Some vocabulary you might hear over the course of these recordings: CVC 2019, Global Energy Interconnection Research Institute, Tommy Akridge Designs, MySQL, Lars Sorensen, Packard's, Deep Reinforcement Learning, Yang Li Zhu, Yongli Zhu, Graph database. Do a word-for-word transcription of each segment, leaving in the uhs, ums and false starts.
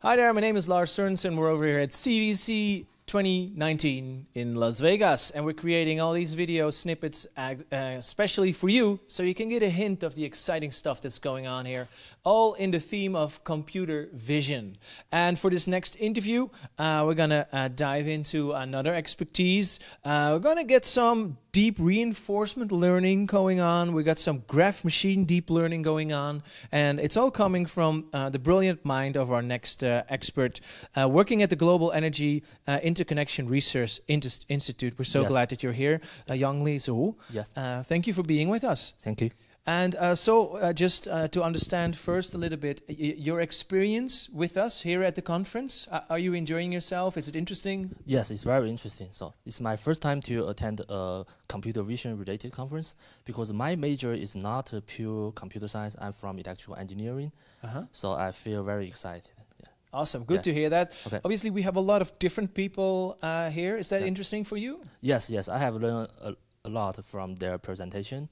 Hi there, my name is Lars Sorensen. We're over here at C V C twenty nineteen in Las Vegas, and we're creating all these video snippets uh, uh, especially for you, so you can get a hint of the exciting stuff that's going on here, all in the theme of computer vision. And for this next interview, uh, we're gonna uh, dive into another expertise. Uh, we're gonna get some deep reinforcement learning going on. We got some graph machine deep learning going on, and it's all coming from uh, the brilliant mind of our next uh, expert uh, working at the Global Energy uh, Interconnection Research Institute. We're so yes. glad that you're here, uh, Yang Li Zhu. Yes. Uh, thank you for being with us. Thank you. And uh, so uh, just uh, to understand first a little bit, y your experience with us here at the conference, uh, are you enjoying yourself? Is it interesting? Yes, it's very interesting. So it's my first time to attend a computer vision related conference, because my major is not uh, pure computer science. I'm from electrical engineering, uh-huh. so I feel very excited. Yeah. Awesome, good yeah. to hear that. Okay. Obviously we have a lot of different people uh, here. Is that yeah. interesting for you? Yes, yes, I have learned a, a lot from their presentation.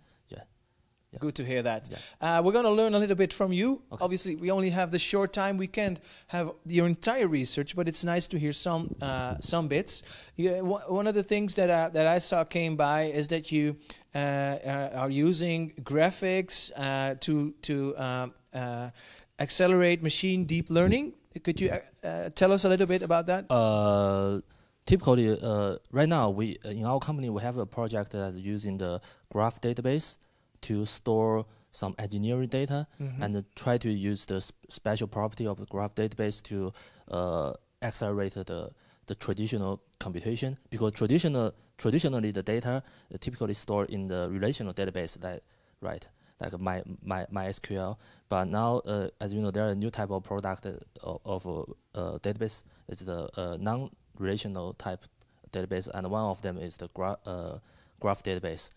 Good to hear that. Yeah. Uh, we're going to learn a little bit from you. Okay. Obviously, we only have the short time. We can't have your entire research, but it's nice to hear some uh, some bits. You, one of the things that I, that I saw came by is that you uh, uh, are using graphics uh, to to um, uh, accelerate machine deep learning. Could you uh, uh, tell us a little bit about that? Uh, typically, uh, right now, we uh, in our company we have a project that's using the graph database to store some engineering data, mm-hmm. and uh, try to use the sp special property of the graph database to uh, accelerate uh, the the traditional computation, because traditional traditionally the data uh, typically stored in the relational database, that right like my my MySQL. But now, uh, as you know, there are a new type of product uh, of uh, uh, database. It's the uh, non-relational type database, and one of them is the graph uh, graph database.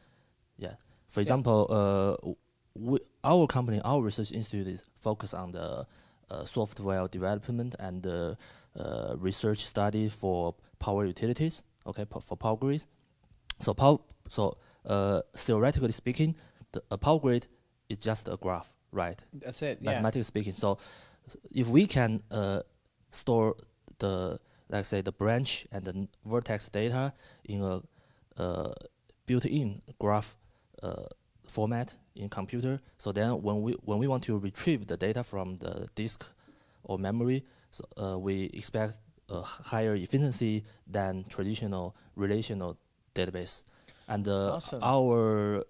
Yeah. For example, yeah. uh, we, our company, our research institute is focused on the uh, software development and uh, uh, research study for power utilities, okay, for power grids. So, power, so uh, theoretically speaking, the, a power grid is just a graph, right? That's it, yeah. Mathematically speaking. So if we can uh, store the, let's say, the branch and the vertex data in a uh, built-in graph Uh, format in computer, so then when we when we want to retrieve the data from the disk or memory, so, uh, we expect a higher efficiency than traditional relational database. And uh, awesome. our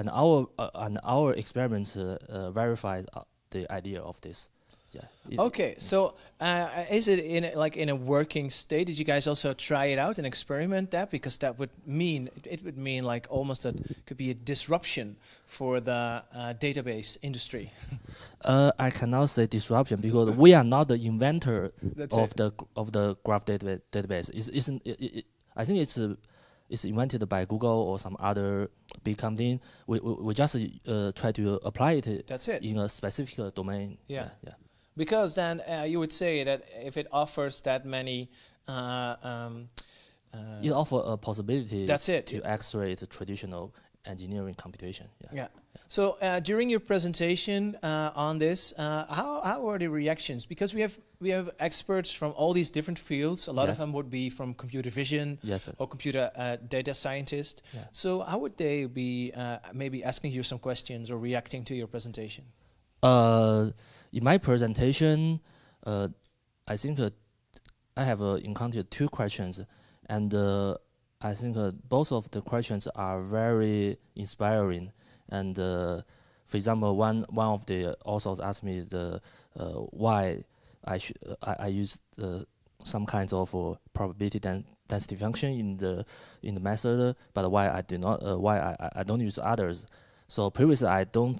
and our uh, and our experiments uh, uh, verified uh, the idea of this. Yeah. It, okay, so uh, is it in a, like in a working state? Did you guys also try it out and experiment that? Because that would mean it, it would mean like almost that could be a disruption for the uh, database industry. uh, I cannot say disruption, because we are not the inventor That's of it. the of the graph data database. It's, isn't it, it, I think it's uh, it's invented by Google or some other big company. We we, we just uh, try to apply it. That's it. In a specific uh, domain. Yeah. Yeah. yeah. Because then uh, you would say that if it offers that many... Uh, um, uh, it offers a possibility that's it. to accelerate the traditional engineering computation. Yeah. yeah. So uh, during your presentation uh, on this, uh, how, how are the reactions? Because we have we have experts from all these different fields. A lot yeah. of them would be from computer vision yes, or computer uh, data scientist. Yeah. So how would they be uh, maybe asking you some questions or reacting to your presentation? Uh, in my presentation, uh, I think uh, I have uh, encountered two questions, and uh, I think uh, both of the questions are very inspiring. And uh, for example, one one of the authors asked me the uh, why I should I, I use uh, some kinds of uh, probability dens density function in the in the method, but why I do not uh, why I I don't use others. So previously I don't.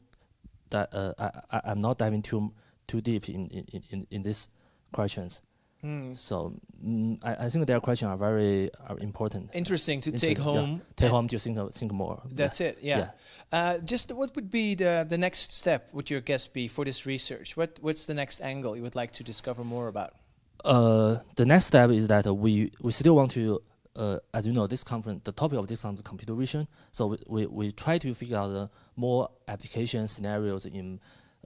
That uh, I, I I'm not diving too too deep in in in, in these questions. Mm. So mm, I I think their questions are very are important. Interesting to Interesting. take home. Yeah. Take home to think uh, think more. That's yeah. it. Yeah. yeah. Uh, just what would be the the next step? Would your guess be for this research? What what's the next angle you would like to discover more about? Uh, the next step is that uh, we we still want to. Uh, as you know, this conference, the topic of this conference is computer vision. So we, we, we try to figure out uh, more application scenarios in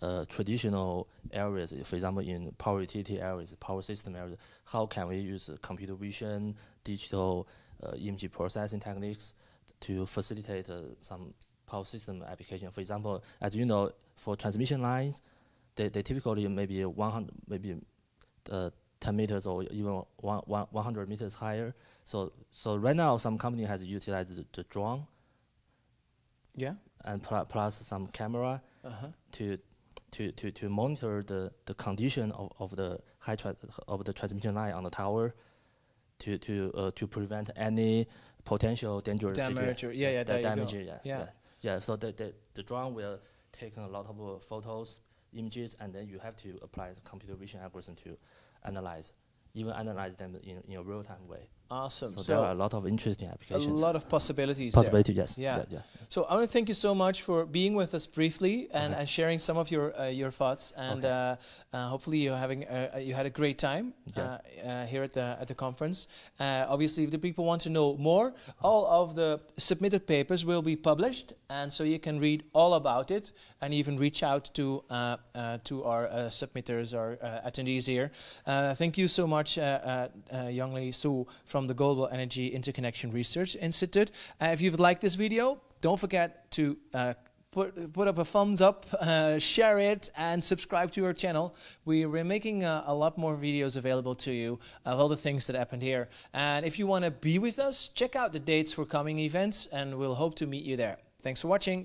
uh, traditional areas, for example, in power utility areas, power system areas, how can we use uh, computer vision, digital uh, image processing techniques to facilitate uh, some power system application? For example, as you know, for transmission lines, they, they typically maybe one hundred, maybe uh, ten meters or even one, one, one hundred meters higher. So, so right now, some company has utilized the, the drone. Yeah. And pl plus some camera uh-huh. to, to to to monitor the the condition of of the high tra of the transmission line on the tower, to to uh, to prevent any potential dangerous damage. Or yeah, yeah, da damage. Yeah, yeah, yeah, yeah. So the the, the drone will take a lot of uh, photos, images, and then you have to apply the computer vision algorithm to analyze, even analyze them in in a real time way. Awesome. So, so there are a lot of interesting applications. A lot of possibilities. Possibilities, yes. Yeah. Yeah, yeah. So I want to thank you so much for being with us briefly and, okay. and sharing some of your uh, your thoughts. And okay. uh, uh, hopefully you're having uh, you had a great time yeah. uh, uh, here at the at the conference. Uh, obviously, if the people want to know more, all of the submitted papers will be published, and so you can read all about it and even reach out to uh, uh, to our uh, submitters or uh, attendees here. Uh, thank you so much, uh, uh, uh, Yongli Zhu, from the Global Energy Interconnection Research Institute. Uh, if you've liked this video, don't forget to uh, put, put up a thumbs up, uh, share it, and subscribe to our channel. We, we're making uh, a lot more videos available to you of all the things that happened here. And if you want to be with us, check out the dates for coming events, and we'll hope to meet you there. Thanks for watching.